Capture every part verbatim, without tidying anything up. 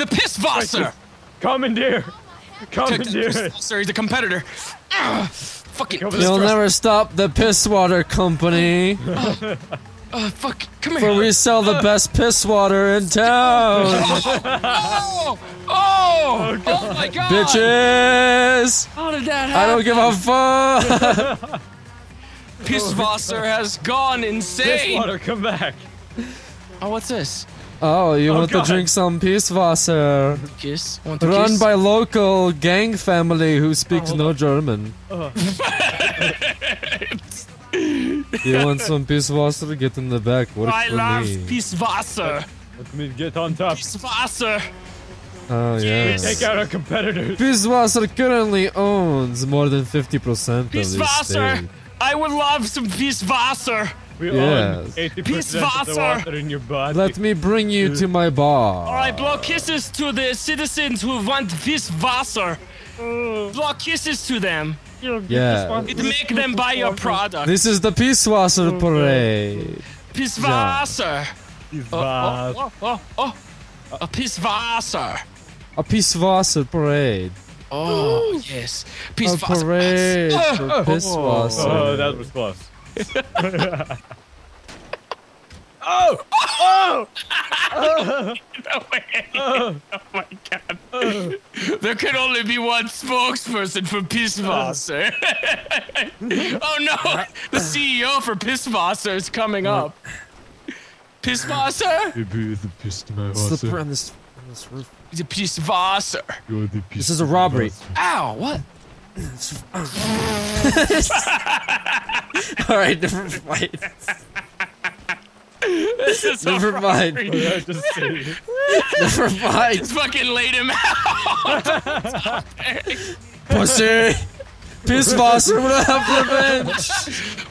The Pisswasser! Commandeer! Commandeer! Pisswasser, he's a competitor. Ah, fucking You'll stress. never stop the Pisswater Company. uh, uh, fuck, come here. For we sell the uh, best pisswater in town. Oh! Oh! Oh, oh, oh my god! Bitches! How did that happen? I don't give a fuck! Pisswasser has gone insane! Pisswater, come back! Oh, what's this? Oh, you oh, want God. to drink some Pisswasser? Kiss? Want to Run kiss? by local gang family who speaks oh, no on. German. Uh. You want some Pisswasser? Get in the back. Work I for love me. Pisswasser. Let me get on top. Pisswasser. Oh yeah. Take out our competitors. Pisswasser currently owns more than fifty percent of this state. I would love some Pisswasser. We yes. own eighty percent of the water in your body. Let me bring you to my bar. Alright, blow kisses to the citizens who want Pisswasser. Uh, blow kisses to them. Yeah. It make them buy your product. This is the Pisswasser parade. Pisswasser. Yeah. Oh, oh, oh, oh, oh. A Pisswasser. A Pisswasser parade. Oh, Ooh. yes. Pisswasser. A parade uh, for uh, Pisswasser. Oh, that was close. Oh! Oh! Oh! No way! Oh, oh my god! Oh. There can only be one spokesperson for Pisswasser. Oh no! The C E O for Pisswasser is coming oh. up. Pisswasser? It's the on this, on this roof. It's a Pisswasser. This is a robbery. Ow! What? Alright, never mind. This is never so mind. Never mind. Just fucking laid him out. Pussy. Pisswasser, what happened, revenge?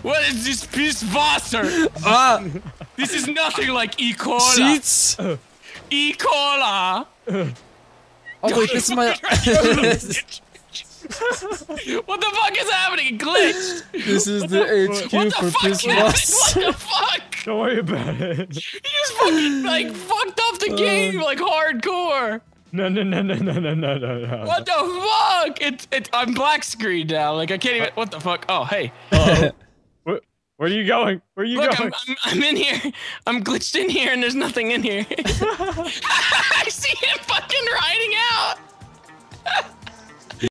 What is this Pisswasser? Ah. This is nothing like eCola. Sheets? eCola. Oh wait, it's my... What the fuck is happening? Glitched! This is the, the H Q what for Pisswasser. What the fuck? Don't worry about it. He just fucking like fucked up the uh, game like hardcore. No no no no no no no no. What the fuck? It's it. I'm black screened now. Like I can't even. What the fuck? Oh hey. Uh-oh. where, where are you going? Where are you Look, going? I'm, I'm, I'm in here. I'm glitched in here, and there's nothing in here.